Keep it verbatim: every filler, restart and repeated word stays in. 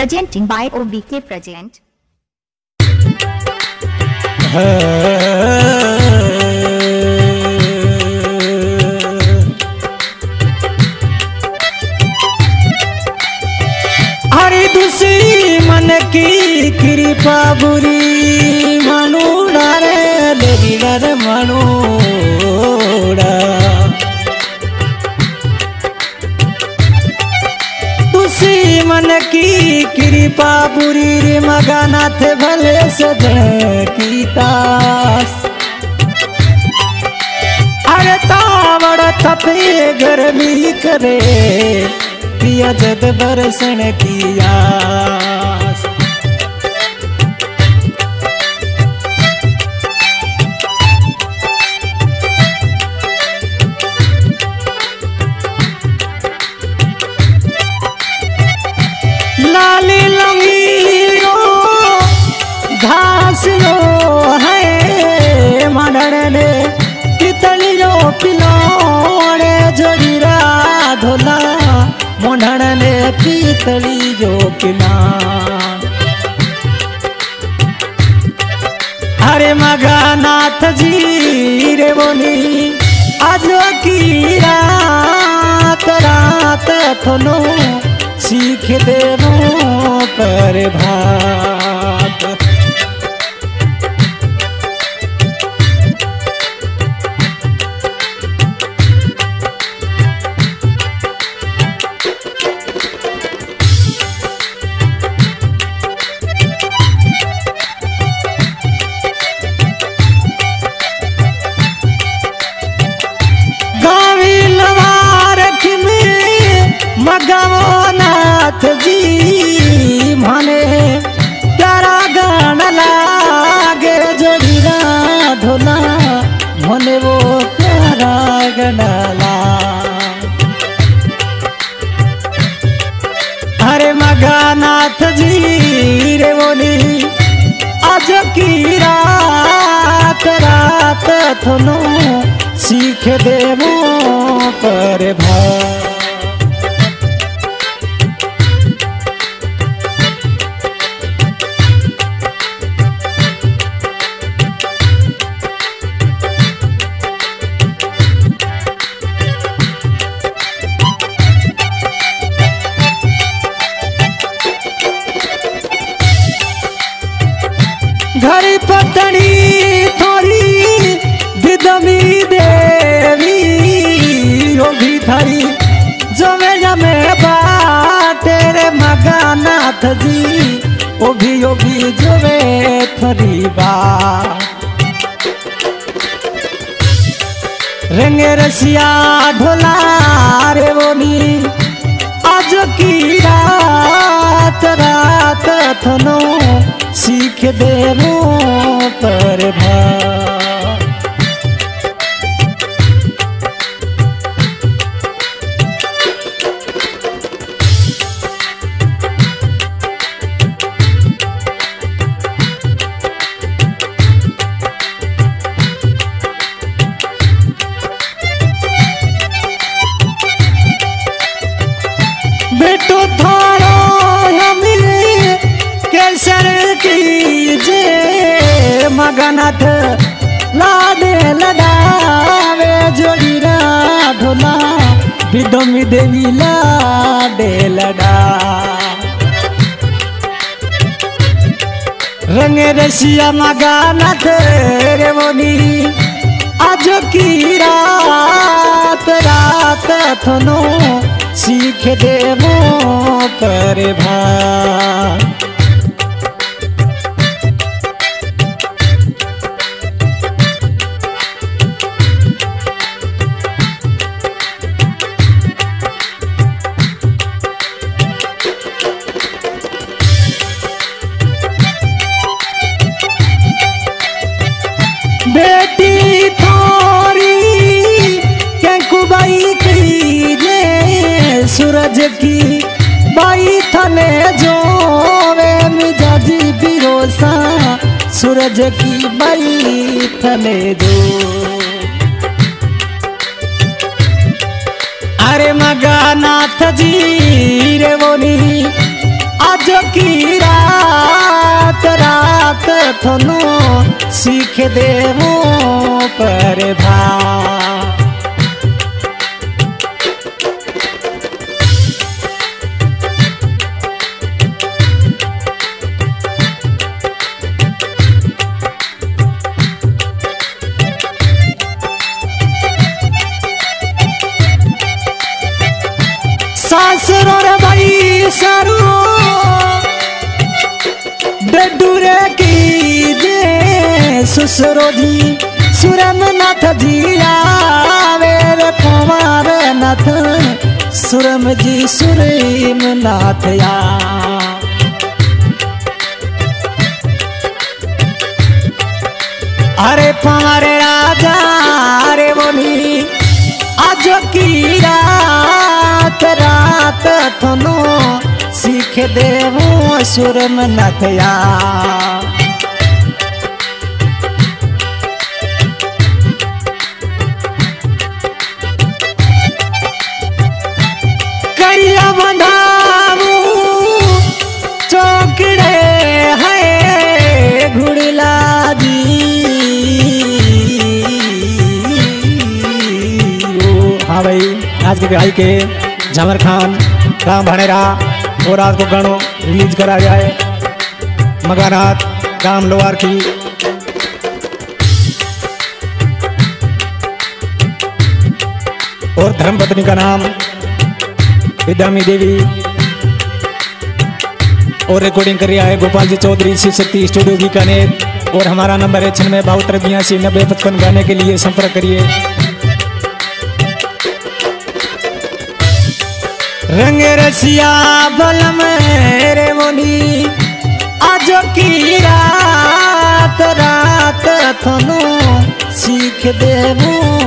presenting by O B K Present. अरे दुश्मन की कृपा बुरी मनु रे देवी रे मनुड़ा दुश्मन की कृपा बुरी रे मगनाथ भले सदकी तास अरे तावड़ थपे गर्मी करे प्रिया जद बरसन किया लाली लंगीरो घासियो है मनड़े तितलियो पिलोड़े जोड़ीरा धोला मोढ़ने पीतली जो किला अरे मगनाथ जी रे बोली आज की रात रात थोलो सिख देवो प्रभात मगनाथ जी माने तारा गाना लागे जोड़ीरा धोला माने वो तारा गाना ला अरे मगनाथ जी रे बोली आज की रात रात थोलो सिख देवो प्रभात घड़ी पतनी थोड़ी विदमी देवी योगी थारी जमे जमे बातेरे मगनाथ जी ओ भी योगी जमे थोड़ी बा रंगे रसिया ढोला रे बोली आज की रात रात थनो सिख देवो प्रभात मगनाथ लाडे लडावे जोड़ीरा धोला विदमी देवी लाडे लडा रंगे रसिया मगनाथ रे बोली आज की रात रात थनो सिख देवो प्रभात सूरज की बाई थने जो वे मिजाजी बिरोसा सूरज की बाई थने जो अरे मगनाथ जी रे बोली आज की रात रात थनो सिख देवो प्रभात। सासुर भाई सारू डूर की जे ससुरो जी सुरमनाथ जी आवे रे कुमार नाथ सुरम जी सुरम नाथ या अरे कुमार राजा अरे बोली आज की रात रात थनो सिख देवो सुरम नथया। करिया बंधाऊ चौकड़े है घुड़ला हाँ भाई आज के भाई के झंवर खान राम भानेरा और रात को गानों रिलीज करा गया है मगानाथ काम लोहार की। और धर्मपत्नी का नाम विद्यामी देवी और रिकॉर्डिंग कर रहा है गोपाल जी चौधरी शिव शक्ति स्टूडियो की कानेर। और हमारा नंबर है छियानवे बहत्तर बयासी नब्बे पचपन गाने के लिए संपर्क करिए। रंग रसिया बल मेरे मोनी आज की रात रात थनो सिख देवो